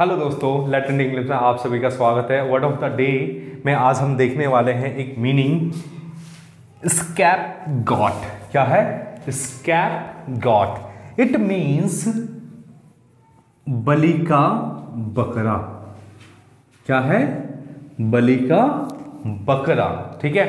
Hello दोस्तों, latent English में आप सभी का स्वागत है। वर्ड ऑफ द डे में आज हम देखने वाले हैं एक मीनिंग स्कैप गॉट। क्या है स्कैप गॉट? इट मीन्स बलि का बकरा। क्या है? बलि का बकरा। ठीक है,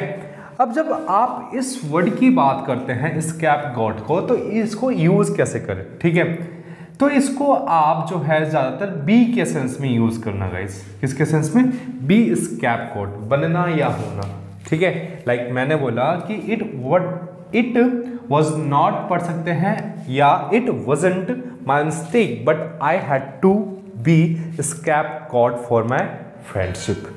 अब जब आप इस वर्ड की बात करते हैं स्कैप गॉट को, तो इसको यूज कैसे करें? ठीक है, तो इसको आप जो है ज़्यादातर बी के सेंस में यूज़ करना गाइस। किसके सेंस में? बी स्कैप गॉट, बनना या होना। ठीक है, लाइक मैंने बोला कि इट वॉज नॉट पढ़ सकते हैं या it wasn't my mistake but I had to be scapegoat for my friendship.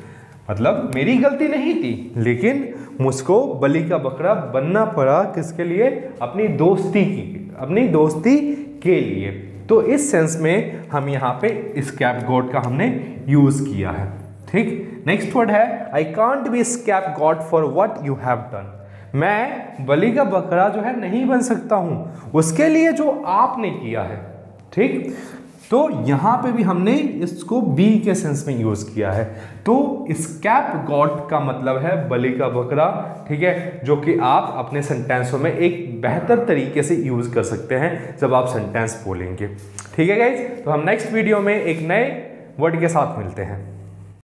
मतलब मेरी गलती नहीं थी, लेकिन मुझको बलि का बकरा बनना पड़ा। किसके लिए? अपनी दोस्ती के लिए। तो इस सेंस में हम यहाँ पे स्कैपगॉट का हमने यूज किया है। ठीक, नेक्स्ट वर्ड है I can't be scapegoat for what you have done. मैं बलि का बकरा जो है नहीं बन सकता हूँ उसके लिए जो आपने किया है। ठीक, तो यहाँ पे भी हमने इसको बी के सेंस में यूज किया है। तो स्कैपगॉट का मतलब है बलि का बकरा। ठीक है, जो कि आप अपने सेंटेंसों में एक बेहतर तरीके से यूज कर सकते हैं जब आप सेंटेंस बोलेंगे। ठीक है गाइज, तो हम नेक्स्ट वीडियो में एक नए वर्ड के साथ मिलते हैं।